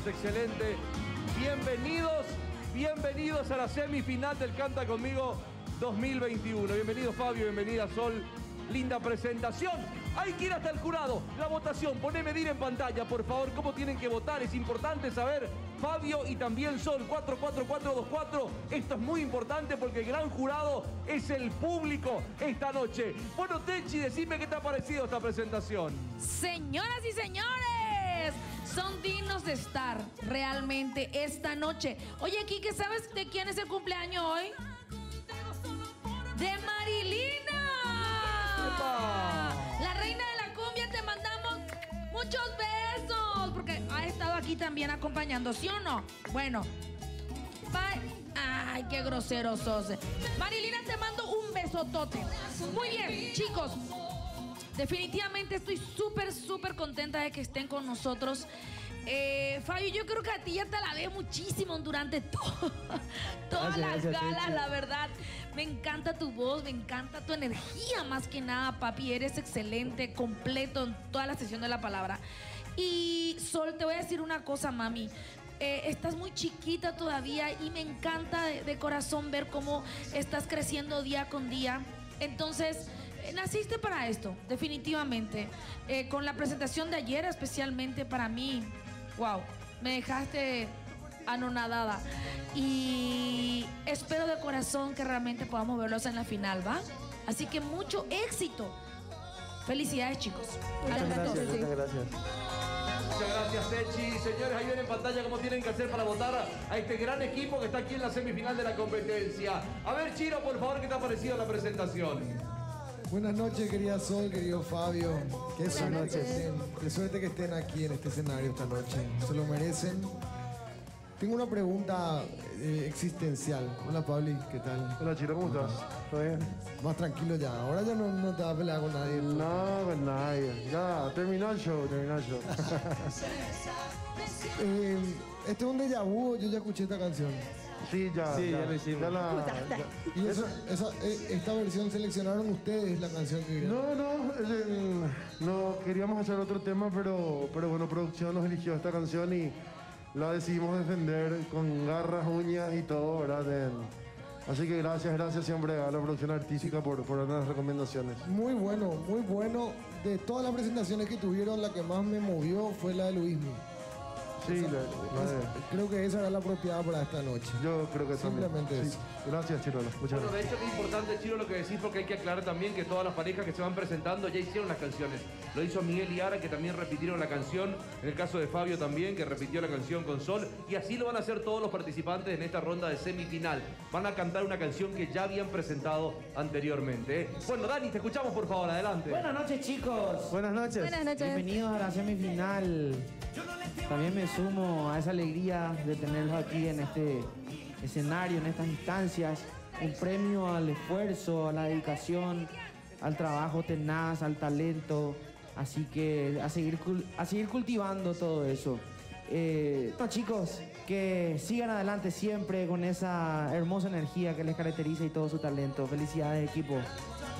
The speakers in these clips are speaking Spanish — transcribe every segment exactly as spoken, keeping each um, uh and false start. todos, excelente. Bienvenidos, bienvenidos a la semifinal del Canta Conmigo dos mil veintiuno. Bienvenido Fabio, bienvenida Sol. Linda presentación. Hay que ir hasta el jurado. La votación, poné medir en pantalla, por favor, cómo tienen que votar. Es importante saber, Fabio y también Sol, cuatro cuatro cuatro dos cuatro. Esto es muy importante porque el gran jurado es el público esta noche. Bueno, Techy, decime qué te ha parecido esta presentación. Señoras y señores, son dignos de estar realmente esta noche. Oye, Kike, ¿sabes de quién es el cumpleaños hoy? De Marilina. La reina de la cumbia, te mandamos muchos besos porque ha estado aquí también acompañando, ¿sí o no? Bueno, ay, qué grosero sos. Marilina, te mando un besotote. Muy bien, chicos, definitivamente estoy súper, súper contenta de que estén con nosotros. Eh, Fabio, yo creo que a ti ya te la veo muchísimo durante to todas gracias, las galas, gracias. La verdad. Me encanta tu voz, me encanta tu energía, más que nada, papi. Eres excelente, completo en toda la sesión de la palabra. Y Sol, te voy a decir una cosa, mami. Eh, estás muy chiquita todavía y me encanta de, de corazón ver cómo estás creciendo día con día. Entonces, naciste para esto, definitivamente. Eh, con la presentación de ayer, especialmente para mí, wow, me dejaste anonadada. Y espero de corazón que realmente podamos verlos en la final, ¿va? Así que mucho éxito. Felicidades, chicos. Muchas gracias, muchas gracias. Muchas gracias, Techy. Señores, ahí ven en pantalla cómo tienen que hacer para votar a este gran equipo que está aquí en la semifinal de la competencia. A ver, Chiro, por favor, ¿qué te ha parecido la presentación? Buenas noches, querida Sol, querido Fabio. Qué suerte que estén, qué suerte que estén aquí en este escenario esta noche. Se lo merecen. Tengo una pregunta eh, existencial. Hola, Pabli, ¿qué tal? Hola, Chiro, ¿cómo estás? ¿Todo bien? Más tranquilo ya. Ahora ya no, no te vas a pelear con nadie. No, con nadie. Ya, terminó el show, terminó el show. eh, este es un déjà vu, yo ya escuché esta canción. Sí, ya, sí, ya, ya, ya, ya la, ya. ¿Y eso, esa, esta versión seleccionaron ustedes la canción que no, no, eh, no, queríamos hacer otro tema, pero, pero bueno, producción nos eligió esta canción y la decidimos defender con garras, uñas y todo, ¿verdad? Así que gracias, gracias siempre a la producción artística por, por las recomendaciones. Muy bueno, muy bueno. De todas las presentaciones que tuvieron, la que más me movió fue la de Luismi. Sí, esa, la, la, la, creo que esa era la apropiada para esta noche. Yo creo que simplemente también. Eso. Sí. Gracias, Chirola. Muchas bueno, gracias. De hecho es importante, Chiro, lo que decís, porque hay que aclarar también que todas las parejas que se van presentando ya hicieron las canciones. Lo hizo Miguel y Ara, que también repitieron la canción. En el caso de Fabio también, que repitió la canción con Sol. Y así lo van a hacer todos los participantes en esta ronda de semifinal. Van a cantar una canción que ya habían presentado anteriormente, ¿eh? Bueno, Dani, te escuchamos, por favor. Adelante. Buenas noches, chicos. Buenas noches. Buenas noches. Bienvenidos a la semifinal. También me sumo a esa alegría de tenerlos aquí en este escenario, en estas instancias. Un premio al esfuerzo, a la dedicación, al trabajo tenaz, al talento. Así que a seguir, a seguir cultivando todo eso. Eh, no, chicos, que sigan adelante siempre con esa hermosa energía que les caracteriza y todo su talento. Felicidades, equipo.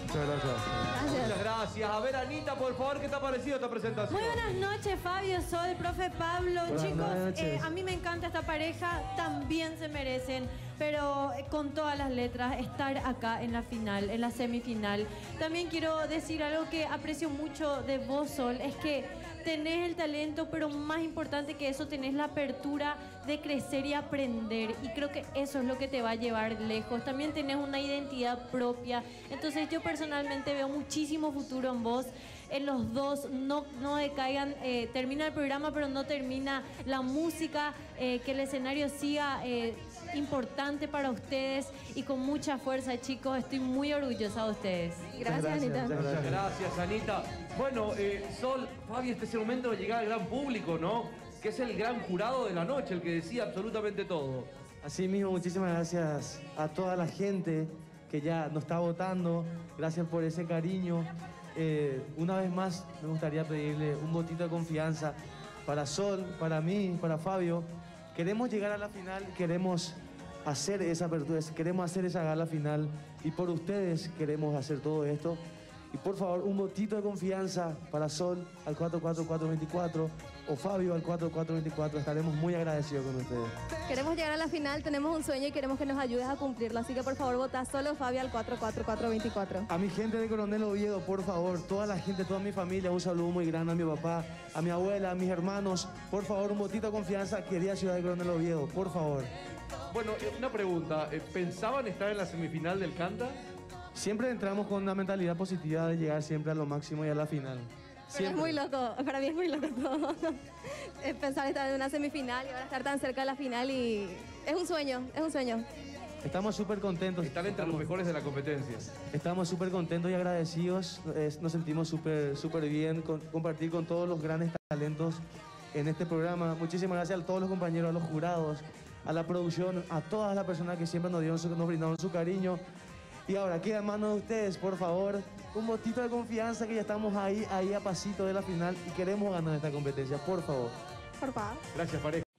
Muchas gracias. Muchas gracias. A ver, Anita, por favor, ¿qué te ha parecido esta presentación? Muy buenas noches, Fabio, Sol, profe Pablo. Buenas Chicos, eh, a mí me encanta esta pareja, también se merecen, pero con todas las letras, estar acá en la final, en la semifinal. También quiero decir algo que aprecio mucho de vos, Sol, es que tenés el talento, pero más importante que eso, tenés la apertura de crecer y aprender. Y creo que eso es lo que te va a llevar lejos. También tenés una identidad propia. Entonces yo personalmente veo muchísimo futuro en vos. En los dos, no, no decaigan. Eh, termina el programa, pero no termina la música. Eh, que el escenario siga eh, importante para ustedes. Y con mucha fuerza, chicos. Estoy muy orgullosa de ustedes. Gracias, gracias Anita. Muchas gracias, Anita. Bueno, eh, Sol, Fabio, este es el momento de llegar al gran público, ¿no? Que es el gran jurado de la noche, el que decía absolutamente todo. Así mismo, muchísimas gracias a toda la gente que ya nos está votando. Gracias por ese cariño. Eh, una vez más, me gustaría pedirle un votito de confianza para Sol, para mí, para Fabio. Queremos llegar a la final, queremos hacer esa apertura, queremos hacer esa gala final y por ustedes queremos hacer todo esto. Y por favor, un votito de confianza para Sol al cuatro cuatro cuatro veinticuatro o Fabio al cuatro cuatro veinticuatro. Estaremos muy agradecidos con ustedes. Queremos llegar a la final, tenemos un sueño y queremos que nos ayudes a cumplirlo. Así que por favor, vota Solo Fabio al cuatro cuatro cuatro veinticuatro. A mi gente de Coronel Oviedo, por favor, toda la gente, toda mi familia, un saludo muy grande a mi papá, a mi abuela, a mis hermanos. Por favor, un votito de confianza, querida ciudad de Coronel Oviedo, por favor. Bueno, una pregunta. ¿Pensaban estar en la semifinal del Canta? Siempre entramos con una mentalidad positiva de llegar siempre a lo máximo y a la final. Siempre. Es muy loco, para mí es muy loco todo. Pensar estar en una semifinal y ahora estar tan cerca de la final y... Es un sueño, es un sueño. Estamos súper contentos. Están entre estamos, los mejores de la competencia. Estamos súper contentos y agradecidos. Es, nos sentimos súper súper bien con, compartir con todos los grandes talentos en este programa. Muchísimas gracias a todos los compañeros, a los jurados, a la producción, a todas las personas que siempre nos, dieron su, nos brindaron su cariño. Y ahora queda en manos de ustedes, por favor, un votito de confianza que ya estamos ahí, ahí a pasito de la final y queremos ganar esta competencia, por favor. Por favor. Gracias, pareja.